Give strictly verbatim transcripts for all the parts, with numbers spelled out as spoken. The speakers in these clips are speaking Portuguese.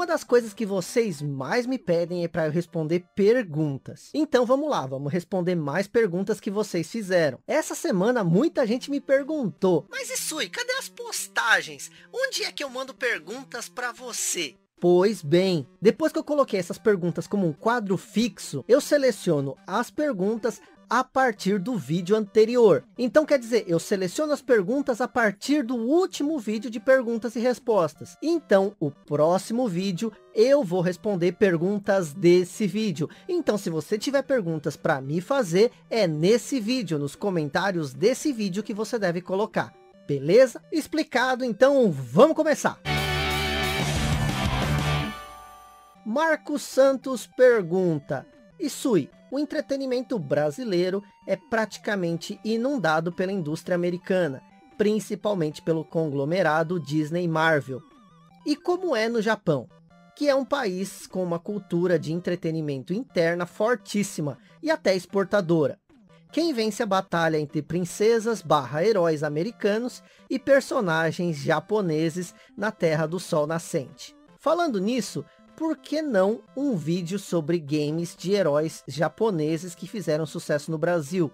Uma das coisas que vocês mais me pedem é para eu responder perguntas. Então vamos lá, vamos responder mais perguntas que vocês fizeram. Essa semana muita gente me perguntou: mas Issui, cadê as postagens? Onde é que eu mando perguntas para você? Pois bem, depois que eu coloquei essas perguntas como um quadro fixo, eu seleciono as perguntas a partir do vídeo anterior. Então quer dizer, eu seleciono as perguntas a partir do último vídeo de perguntas e respostas. Então o próximo vídeo eu vou responder perguntas desse vídeo. Então se você tiver perguntas para me fazer, é nesse vídeo, nos comentários desse vídeo que você deve colocar. Beleza? Explicado, então vamos começar! Marcos Santos pergunta: Issui, o entretenimento brasileiro é praticamente inundado pela indústria americana, principalmente pelo conglomerado Disney e Marvel. E como é no Japão, que é um país com uma cultura de entretenimento interna fortíssima e até exportadora? Quem vence a batalha entre princesas barra heróis americanos e personagens japoneses na Terra do Sol Nascente? Falando nisso, por que não um vídeo sobre games de heróis japoneses que fizeram sucesso no Brasil?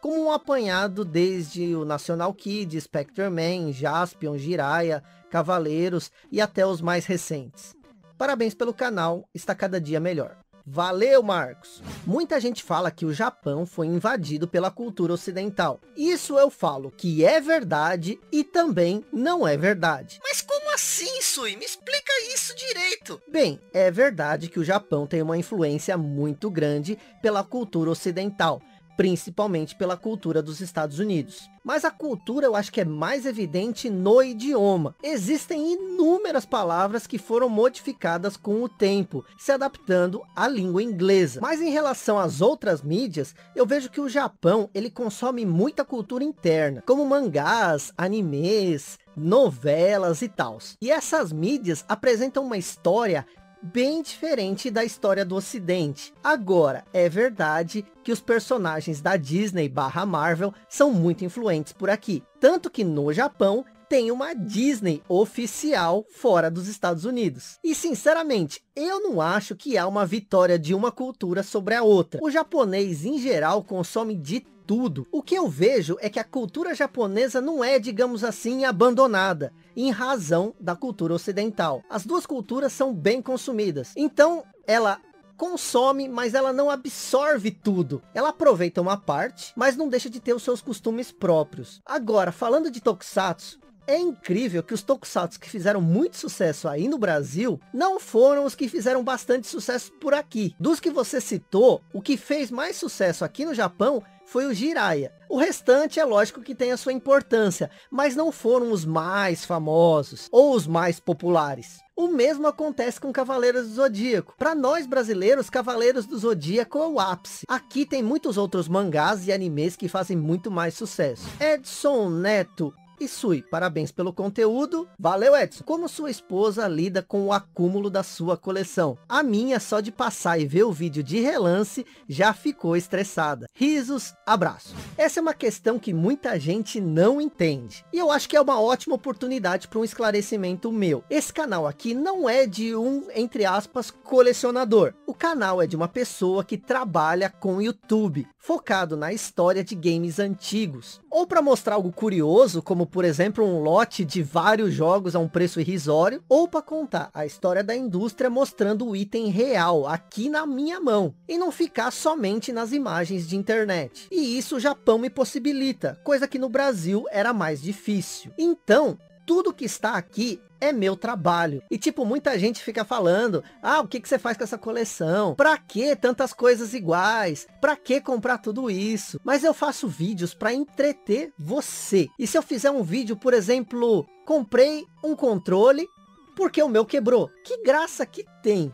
Como um apanhado desde o National Kid, Spectreman, Jaspion, Jiraiya, Cavaleiros e até os mais recentes. Parabéns pelo canal, está cada dia melhor. Valeu, Marcos! Muita gente fala que o Japão foi invadido pela cultura ocidental. Isso eu falo que é verdade e também não é verdade. Mas como assim, Issui? Me explica isso direito. Bem, é verdade que o Japão tem uma influência muito grande pela cultura ocidental, principalmente pela cultura dos Estados Unidos. Mas a cultura eu acho que é mais evidente no idioma. Existem inúmeras palavras que foram modificadas com o tempo, se adaptando à língua inglesa. Mas em relação às outras mídias, eu vejo que o Japão, ele consome muita cultura interna, como mangás, animes, novelas e tals. E essas mídias apresentam uma história bem diferente da história do Ocidente. Agora, é verdade que os personagens da Disney barra Marvel são muito influentes por aqui. Tanto que no Japão tem uma Disney oficial fora dos Estados Unidos. E sinceramente, eu não acho que há uma vitória de uma cultura sobre a outra. O japonês em geral consome de tudo. O que eu vejo é que a cultura japonesa não é, digamos assim, abandonada, em razão da cultura ocidental. As duas culturas são bem consumidas. Então, ela consome, mas ela não absorve tudo. Ela aproveita uma parte, mas não deixa de ter os seus costumes próprios. Agora, falando de tokusatsu, é incrível que os tokusatsu que fizeram muito sucesso aí no Brasil não foram os que fizeram bastante sucesso por aqui. Dos que você citou, o que fez mais sucesso aqui no Japão foi o Jiraiya. O restante é lógico que tem a sua importância, mas não foram os mais famosos ou os mais populares. O mesmo acontece com Cavaleiros do Zodíaco. Para nós brasileiros, Cavaleiros do Zodíaco é o ápice. Aqui tem muitos outros mangás e animes que fazem muito mais sucesso. Edson Neto: Issui, parabéns pelo conteúdo. Valeu, Edson. Como sua esposa lida com o acúmulo da sua coleção? A minha, só de passar e ver o vídeo de relance, já ficou estressada. Risos, abraço. Essa é uma questão que muita gente não entende, e eu acho que é uma ótima oportunidade para um esclarecimento meu. Esse canal aqui não é de um, entre aspas, colecionador. O canal é de uma pessoa que trabalha com YouTube, focado na história de games antigos, ou para mostrar algo curioso, como por exemplo um lote de vários jogos a um preço irrisório, ou para contar a história da indústria mostrando o item real aqui na minha mão e não ficar somente nas imagens de internet. E isso o Japão me possibilita, coisa que no Brasil era mais difícil. Então tudo que está aqui é meu trabalho. E tipo, muita gente fica falando: ah, o que que você faz com essa coleção? Pra que tantas coisas iguais? Pra que comprar tudo isso? Mas eu faço vídeos pra entreter você. E se eu fizer um vídeo, por exemplo, comprei um controle porque o meu quebrou, que graça que tem?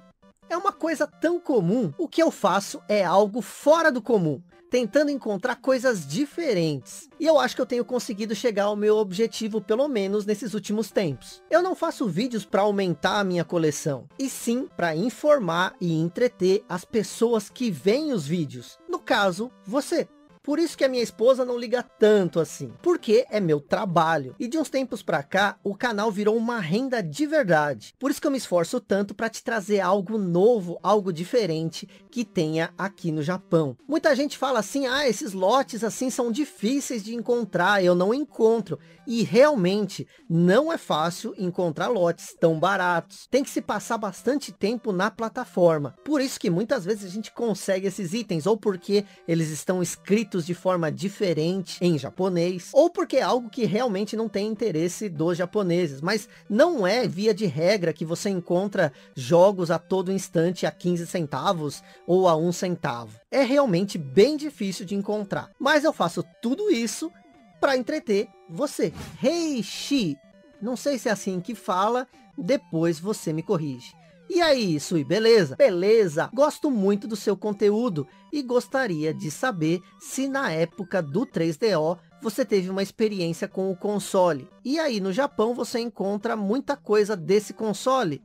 É uma coisa tão comum. O que eu faço é algo fora do comum, tentando encontrar coisas diferentes. E eu acho que eu tenho conseguido chegar ao meu objetivo, pelo menos nesses últimos tempos. Eu não faço vídeos para aumentar a minha coleção, e sim para informar e entreter as pessoas que veem os vídeos. No caso, você. Por isso que a minha esposa não liga tanto assim, porque é meu trabalho. E de uns tempos pra cá, o canal virou uma renda de verdade. Por isso que eu me esforço tanto pra te trazer algo novo, algo diferente que tenha aqui no Japão. Muita gente fala assim, ah, esses lotes assim são difíceis de encontrar, eu não encontro. E realmente não é fácil encontrar lotes tão baratos. Tem que se passar bastante tempo na plataforma. Por isso que muitas vezes a gente consegue esses itens, ou porque eles estão escritos de forma diferente em japonês, ou porque é algo que realmente não tem interesse dos japoneses. Mas não é via de regra que você encontra jogos a todo instante a quinze centavos ou a um centavo. É realmente bem difícil de encontrar. Mas eu faço tudo isso para entreter você. Reishi, não sei se é assim que fala, depois você me corrige. E aí, Issui, beleza? Beleza, gosto muito do seu conteúdo e gostaria de saber se na época do três D O você teve uma experiência com o console. E aí no Japão você encontra muita coisa desse console?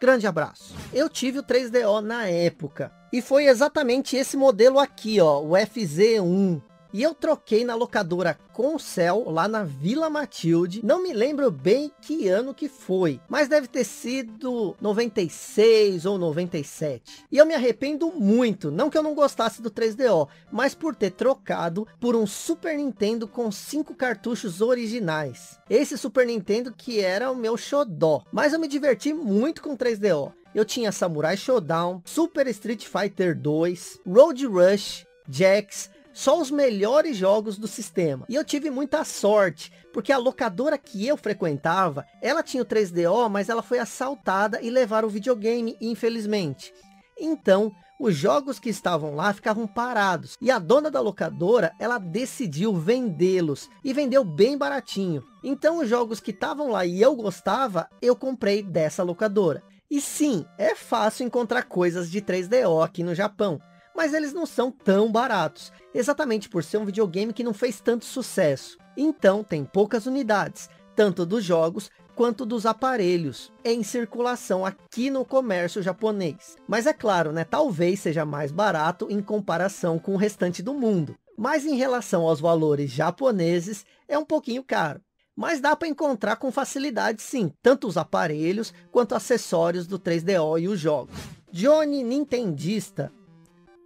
Grande abraço. Eu tive o três D O na época e foi exatamente esse modelo aqui, ó, o F Z um. E eu troquei na locadora Concel, lá na Vila Matilde. Não me lembro bem que ano que foi, mas deve ter sido noventa e seis ou noventa e sete. E eu me arrependo muito, não que eu não gostasse do três D O, mas por ter trocado por um Super Nintendo com cinco cartuchos originais. Esse Super Nintendo que era o meu xodó, mas eu me diverti muito com o três D O. Eu tinha Samurai Shodown, Super Street Fighter dois, Road Rush, Jax... Só os melhores jogos do sistema. E eu tive muita sorte, porque a locadora que eu frequentava, ela tinha o três D O, mas ela foi assaltada e levaram o videogame, infelizmente. Então, os jogos que estavam lá ficavam parados. E a dona da locadora, ela decidiu vendê-los. E vendeu bem baratinho. Então, os jogos que estavam lá e eu gostava, eu comprei dessa locadora. E sim, é fácil encontrar coisas de três D O aqui no Japão. Mas eles não são tão baratos, exatamente por ser um videogame que não fez tanto sucesso. Então tem poucas unidades, tanto dos jogos quanto dos aparelhos, em circulação aqui no comércio japonês. Mas é claro, né? Talvez seja mais barato em comparação com o restante do mundo. Mas em relação aos valores japoneses, é um pouquinho caro. Mas dá para encontrar com facilidade sim, tanto os aparelhos quanto acessórios do três D O e os jogos. Johnny Nintendista.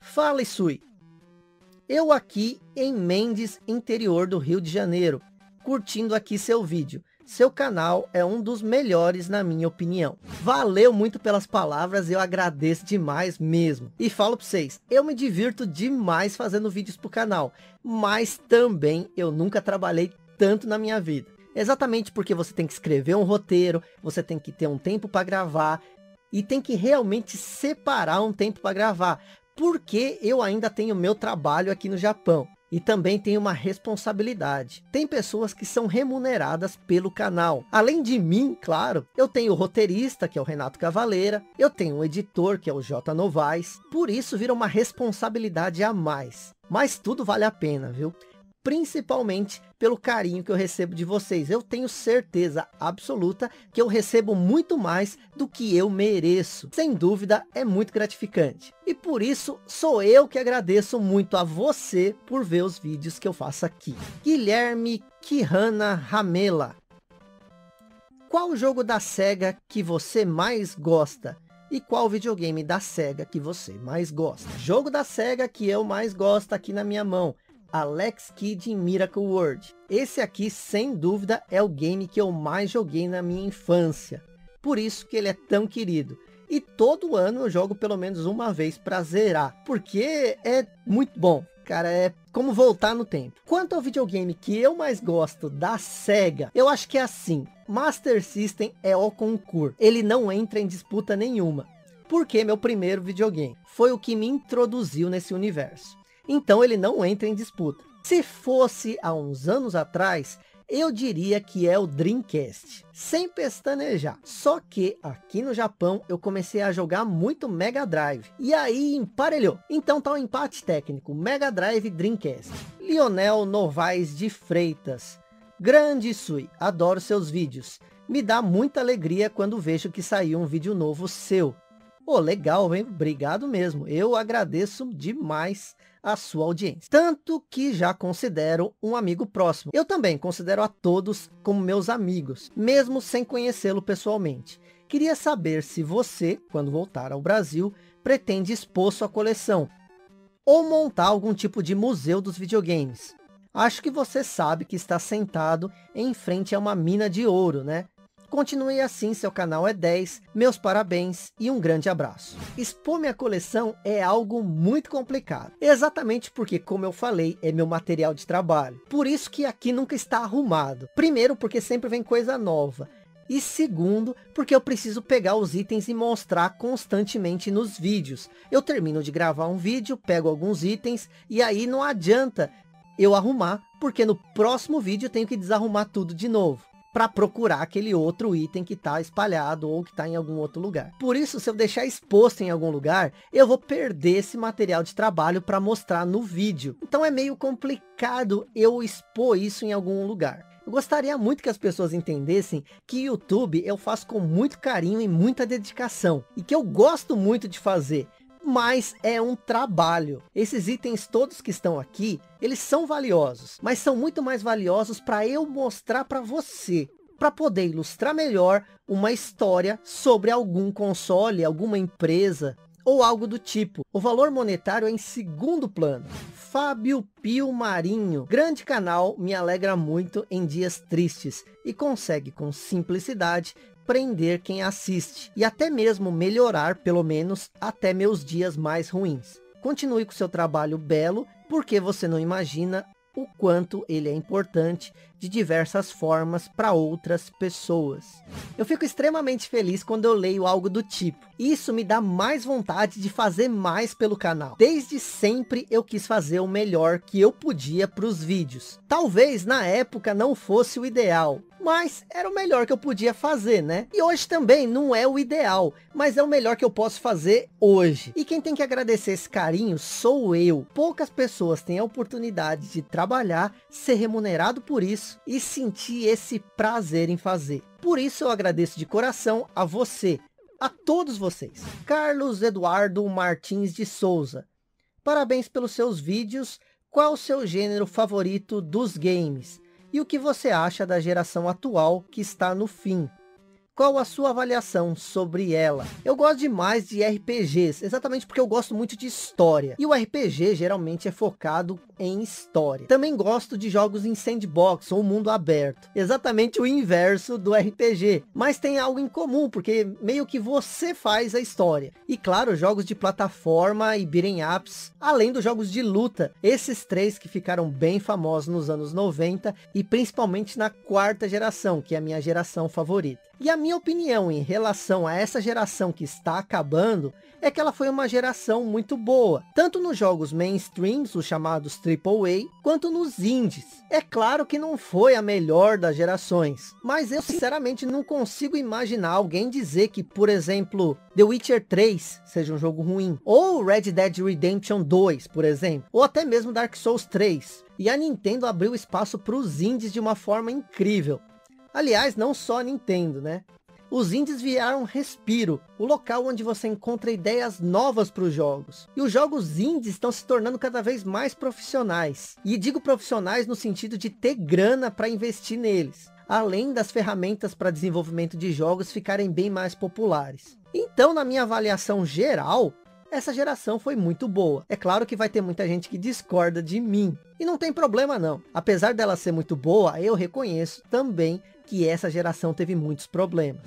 Fala, Issui. Eu aqui em Mendes, interior do Rio de Janeiro, curtindo aqui seu vídeo. Seu canal é um dos melhores na minha opinião. Valeu muito pelas palavras, eu agradeço demais mesmo. E falo pra vocês, eu me divirto demais fazendo vídeos pro canal, mas também eu nunca trabalhei tanto na minha vida. Exatamente porque você tem que escrever um roteiro, você tem que ter um tempo para gravar, e tem que realmente separar um tempo para gravar. Porque eu ainda tenho meu trabalho aqui no Japão. E também tenho uma responsabilidade. Tem pessoas que são remuneradas pelo canal. Além de mim, claro, eu tenho o roteirista, que é o Renato Cavallera. Eu tenho o editor, que é o Jota Novaes. Por isso vira uma responsabilidade a mais. Mas tudo vale a pena, viu? Principalmente pelo carinho que eu recebo de vocês. Eu tenho certeza absoluta que eu recebo muito mais do que eu mereço. Sem dúvida, é muito gratificante. E por isso, sou eu que agradeço muito a você por ver os vídeos que eu faço aqui. Guilherme Kihana Ramela. Qual jogo da Sega que você mais gosta? E qual videogame da Sega que você mais gosta? Jogo da Sega que eu mais gosto aqui na minha mão. Alex Kidd in Miracle World. Esse aqui, sem dúvida, é o game que eu mais joguei na minha infância. Por isso que ele é tão querido. E todo ano eu jogo pelo menos uma vez pra zerar. Porque é muito bom. Cara, é como voltar no tempo. Quanto ao videogame que eu mais gosto da Sega, eu acho que é assim. Master System é o concurso. Ele não entra em disputa nenhuma. Porque meu primeiro videogame foi o que me introduziu nesse universo. Então ele não entra em disputa. Se fosse há uns anos atrás, eu diria que é o Dreamcast. Sem pestanejar. Só que aqui no Japão eu comecei a jogar muito Mega Drive. E aí emparelhou. Então tá um empate técnico. Mega Drive e Dreamcast. Leonel Novaes de Freitas. Grande Issui, adoro seus vídeos. Me dá muita alegria quando vejo que saiu um vídeo novo seu. Pô, legal, hein? Obrigado mesmo. Eu agradeço demais a sua audiência. Tanto que já considero um amigo próximo. Eu também considero a todos como meus amigos, mesmo sem conhecê-lo pessoalmente. Queria saber se você, quando voltar ao Brasil, pretende expor sua coleção ou montar algum tipo de museu dos videogames. Acho que você sabe que está sentado em frente a uma mina de ouro, né? Continue assim, seu canal é dez, meus parabéns e um grande abraço. Expor minha coleção é algo muito complicado, exatamente porque, como eu falei, é meu material de trabalho. Por isso que aqui nunca está arrumado. Primeiro, porque sempre vem coisa nova. E segundo, porque eu preciso pegar os itens e mostrar constantemente nos vídeos. Eu termino de gravar um vídeo, pego alguns itens e aí não adianta eu arrumar, porque no próximo vídeo eu tenho que desarrumar tudo de novo para procurar aquele outro item que está espalhado ou que está em algum outro lugar. Por isso, se eu deixar exposto em algum lugar, eu vou perder esse material de trabalho para mostrar no vídeo. Então é meio complicado eu expor isso em algum lugar. Eu gostaria muito que as pessoas entendessem que YouTube eu faço com muito carinho e muita dedicação, e que eu gosto muito de fazer, mas é um trabalho. Esses itens todos que estão aqui, eles são valiosos, mas são muito mais valiosos para eu mostrar para você, para poder ilustrar melhor uma história sobre algum console, alguma empresa ou algo do tipo. O valor monetário é em segundo plano. Fábio Pio Marinho, grande canal, me alegra muito em dias tristes e consegue com simplicidade prender quem assiste e até mesmo melhorar, pelo menos até meus dias mais ruins. Continue com seu trabalho belo, porque você não imagina o quanto ele é importante de diversas formas para outras pessoas. Eu fico extremamente feliz quando eu leio algo do tipo. Isso me dá mais vontade de fazer mais pelo canal. Desde sempre eu quis fazer o melhor que eu podia para os vídeos. Talvez na época não fosse o ideal, mas era o melhor que eu podia fazer, né? E hoje também não é o ideal, mas é o melhor que eu posso fazer hoje. E quem tem que agradecer esse carinho sou eu. Poucas pessoas têm a oportunidade de trabalhar, ser remunerado por isso e sentir esse prazer em fazer. Por isso eu agradeço de coração a você, a todos vocês. Carlos Eduardo Martins de Souza. Parabéns pelos seus vídeos. Qual o seu gênero favorito dos games? E o que você acha da geração atual que está no fim? Qual a sua avaliação sobre ela? Eu gosto demais de R P Gs, exatamente porque eu gosto muito de história. E o R P G geralmente é focado em história. Também gosto de jogos em sandbox ou mundo aberto. Exatamente o inverso do R P G. Mas tem algo em comum, porque meio que você faz a história. E claro, jogos de plataforma e beating ups, além dos jogos de luta. Esses três que ficaram bem famosos nos anos noventa e principalmente na quarta geração, que é a minha geração favorita. E a minha opinião em relação a essa geração que está acabando é que ela foi uma geração muito boa, tanto nos jogos mainstreams, os chamados triplo A, quanto nos indies. É claro que não foi a melhor das gerações, mas eu sinceramente não consigo imaginar alguém dizer que, por exemplo, The Witcher três seja um jogo ruim, ou Red Dead Redemption dois, por exemplo, ou até mesmo Dark Souls três. E a Nintendo abriu espaço para os indies de uma forma incrível. Aliás, não só a Nintendo, né? Os indies viraram Respiro, o local onde você encontra ideias novas para os jogos. E os jogos indies estão se tornando cada vez mais profissionais. E digo profissionais no sentido de ter grana para investir neles, além das ferramentas para desenvolvimento de jogos ficarem bem mais populares. Então, na minha avaliação geral, essa geração foi muito boa. É claro que vai ter muita gente que discorda de mim. E não tem problema não. Apesar dela ser muito boa, eu reconheço também que essa geração teve muitos problemas.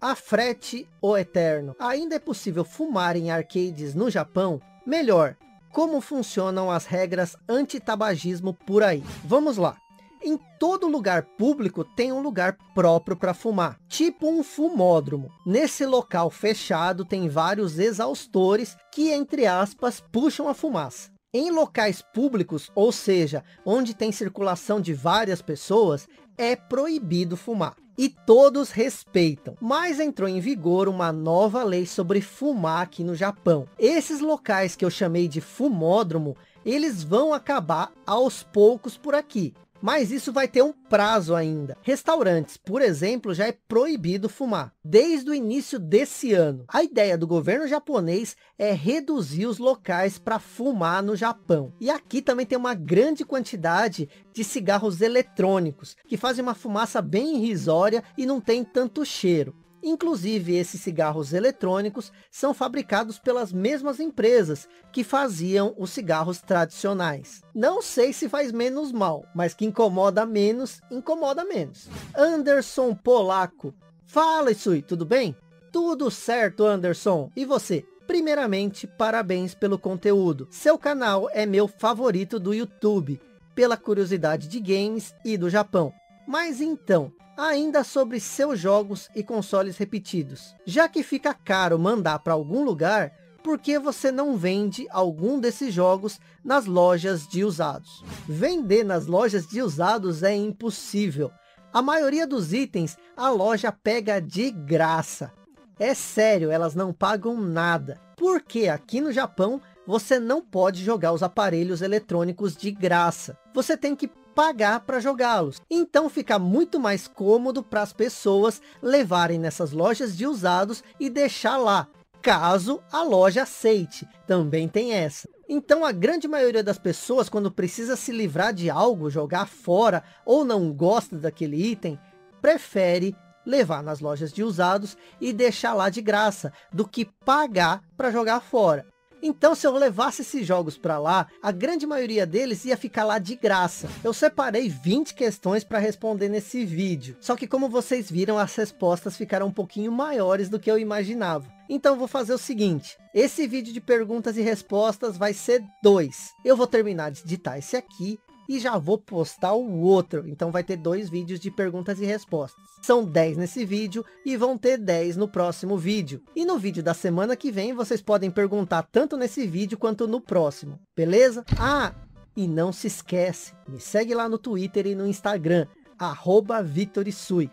A Frete o Eterno. Ainda é possível fumar em arcades no Japão? Melhor, como funcionam as regras anti-tabagismo por aí? Vamos lá. Em todo lugar público tem um lugar próprio para fumar, tipo um fumódromo. Nesse local fechado tem vários exaustores que, entre aspas, puxam a fumaça. Em locais públicos, ou seja, onde tem circulação de várias pessoas, é proibido fumar. E todos respeitam. Mas entrou em vigor uma nova lei sobre fumar aqui no Japão. Esses locais que eu chamei de fumódromo, eles vão acabar aos poucos por aqui. Mas isso vai ter um prazo ainda. Restaurantes, por exemplo, já é proibido fumar desde o início desse ano. A ideia do governo japonês é reduzir os locais para fumar no Japão. E aqui também tem uma grande quantidade de cigarros eletrônicos, que fazem uma fumaça bem irrisória e não tem tanto cheiro. Inclusive, esses cigarros eletrônicos são fabricados pelas mesmas empresas que faziam os cigarros tradicionais. Não sei se faz menos mal, mas que incomoda menos, incomoda menos. Anderson Polaco. Fala, Issui, tudo bem? Tudo certo, Anderson. E você? Primeiramente, parabéns pelo conteúdo. Seu canal é meu favorito do YouTube, pela curiosidade de games e do Japão. Mas então, ainda sobre seus jogos e consoles repetidos. Já que fica caro mandar para algum lugar, por que você não vende algum desses jogos nas lojas de usados? Vender nas lojas de usados é impossível. A maioria dos itens a loja pega de graça. É sério, elas não pagam nada. Porque aqui no Japão, você não pode jogar os aparelhos eletrônicos de graça. Você tem que pagar para jogá-los. Então fica muito mais cômodo para as pessoas levarem nessas lojas de usados e deixar lá, caso a loja aceite. Também tem essa. Então a grande maioria das pessoas, quando precisa se livrar de algo, jogar fora ou não gosta daquele item, prefere levar nas lojas de usados e deixar lá de graça, do que pagar para jogar fora. Então, se eu levasse esses jogos para lá, a grande maioria deles ia ficar lá de graça. Eu separei vinte questões para responder nesse vídeo. Só que, como vocês viram, as respostas ficaram um pouquinho maiores do que eu imaginava. Então, vou fazer o seguinte. Esse vídeo de perguntas e respostas vai ser dois. Eu vou terminar de editar esse aqui e já vou postar o outro. Então, vai ter dois vídeos de perguntas e respostas. São dez nesse vídeo e vão ter dez no próximo vídeo. E no vídeo da semana que vem, vocês podem perguntar tanto nesse vídeo quanto no próximo, beleza? Ah, e não se esquece, me segue lá no Twitter e no Instagram, arroba Vitor Issui.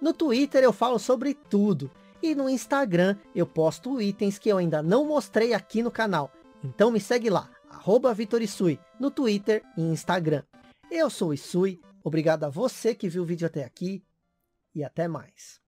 No Twitter eu falo sobre tudo. E no Instagram eu posto itens que eu ainda não mostrei aqui no canal. Então me segue lá, arroba Vitor Issui, no Twitter e Instagram. Eu sou o Issui, obrigado a você que viu o vídeo até aqui e até mais.